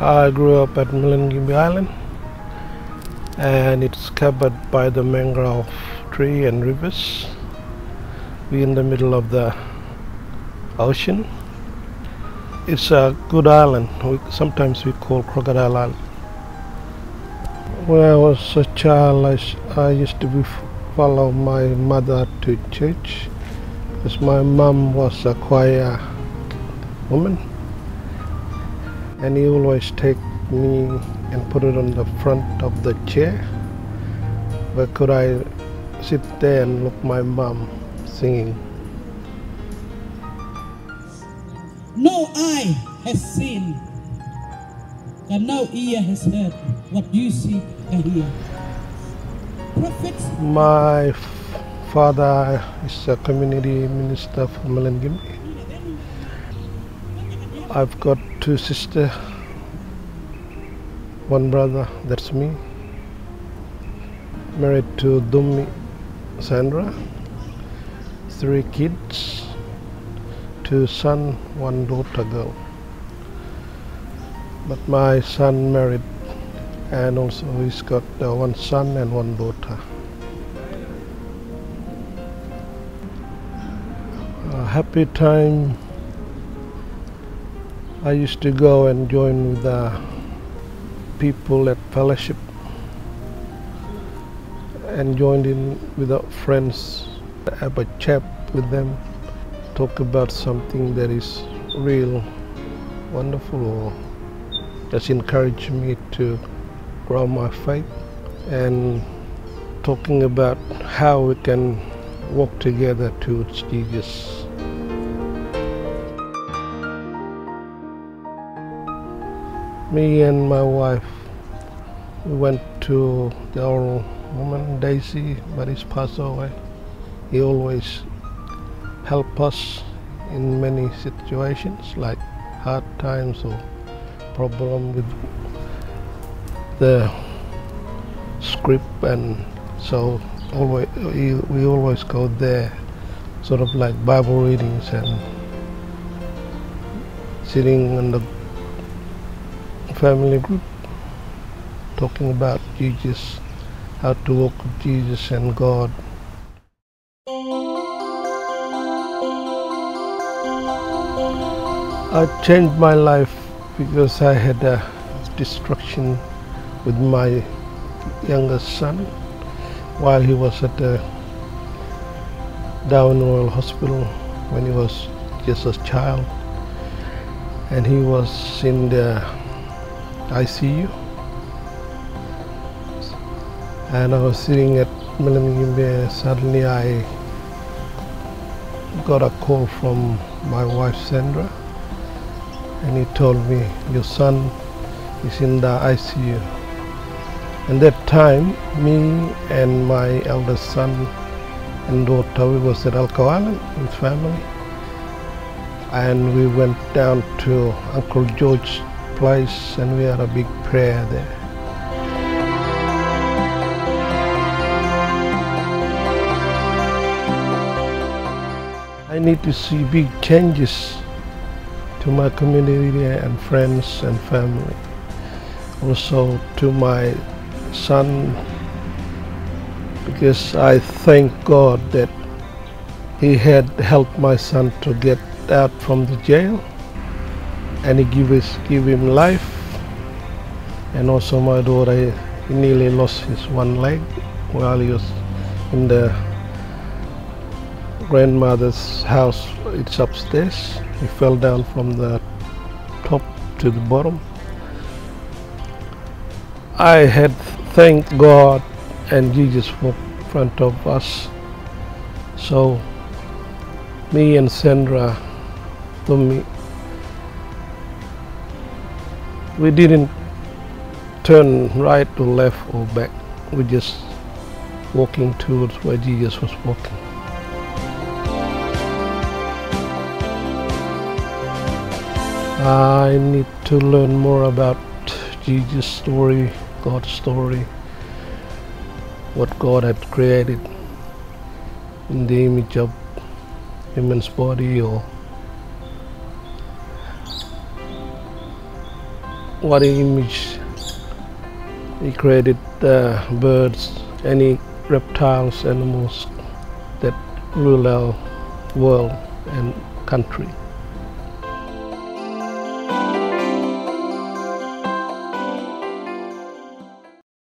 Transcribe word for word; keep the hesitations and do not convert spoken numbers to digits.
I grew up at Milingimbi Island, and it's covered by the mangrove tree and rivers. We're in the middle of the ocean. It's a good island. We, sometimes we call Crocodile Island. When I was a child, I, I used to be follow my mother to church, because my mum was a choir woman, and he always take me and put it on the front of the chair, where could I sit there and look my mum singing. No eye has seen, and no ear has heard what you see and hear. Prophets. My father is a community minister for Malangimi. I've got two sisters, one brother, that's me, married to Dumi Sandra, three kids, two sons, one daughter girl. But my son married, and also he's got uh, one son and one daughter. A happy time. I used to go and join with the people at fellowship and joined in with our friends, have a chat with them, talk about something that is real, wonderful, or just encourage me to grow my faith, and talking about how we can walk together towards Jesus. Me and my wife, we went to the old woman, Daisy, but he's passed away. He always helped us in many situations, like hard times or problem with the script, and so always, we always go there, sort of like Bible readings and sitting on the family group, talking about Jesus, how to walk with Jesus and God. I changed my life because I had a distraction with my youngest son while he was at the Darwin Royal Hospital when he was just a child, and he was in the I C U, and I was sitting at Melimingimbe. Suddenly I got a call from my wife Sandra, and he told me, your son is in the I C U. And that time, me and my eldest son and daughter, we was at Alcoa Island with family, and we went down to Uncle George's place, and we had a big prayer there. I need to see big changes to my community and friends and family, also to my son, because I thank God that he had helped my son to get out from the jail, and he give, his, give him life. And also my daughter, he nearly lost his one leg while he was in the grandmother's house. It's upstairs. He fell down from the top to the bottom. I had thanked God and Jesus for in front of us. So me and Sandra, to me, we didn't turn right to left or back. We just walking towards where Jesus was walking. I need to learn more about Jesus' story, God's story, what God had created in the image of human's body, or what image he created, uh, birds, any reptiles, animals that rule our world and country.